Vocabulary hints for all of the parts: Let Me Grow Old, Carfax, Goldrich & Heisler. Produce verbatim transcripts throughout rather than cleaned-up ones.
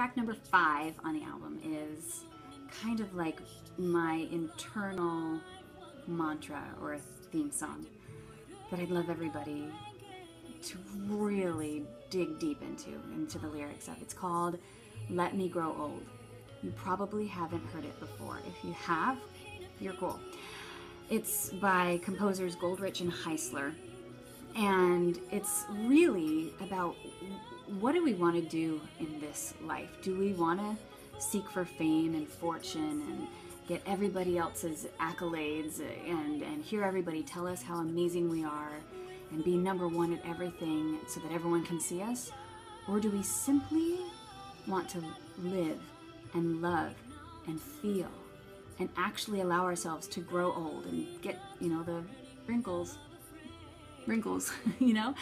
track number five on the album is kind of like my internal mantra or theme song that I'd love everybody to really dig deep into, into the lyrics of. It's called Let Me Grow Old. You probably haven't heard it before. If you have, you're cool. It's by composers Goldrich and Heisler, and it's really about what do we want to do in this life? Do we want to seek for fame and fortune and get everybody else's accolades and, and hear everybody tell us how amazing we are and be number one at everything so that everyone can see us? Or do we simply want to live and love and feel and actually allow ourselves to grow old and get, you know, the wrinkles, wrinkles, you know,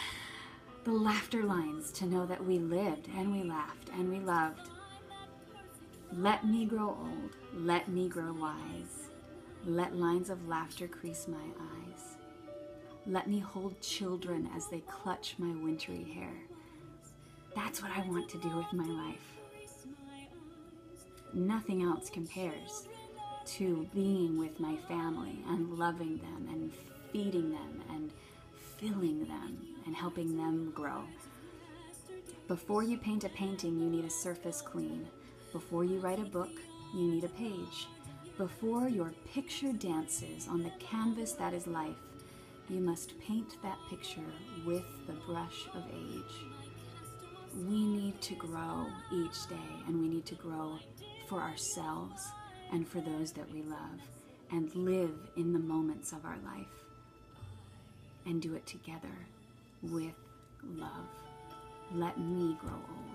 the laughter lines, to know that we lived and we laughed and we loved. Let me grow old, let me grow wise, let lines of laughter crease my eyes. Let me hold children as they clutch my wintry hair. That's what I want to do with my life. Nothing else compares to being with my family and loving them and feeding them and filling them and helping them grow. Before you paint a painting, you need a surface clean. Before you write a book, you need a page. Before your picture dances on the canvas that is life, you must paint that picture with the brush of age. We need to grow each day, and we need to grow for ourselves and for those that we love, and live in the moments of our life and do it together with love. Let me grow old.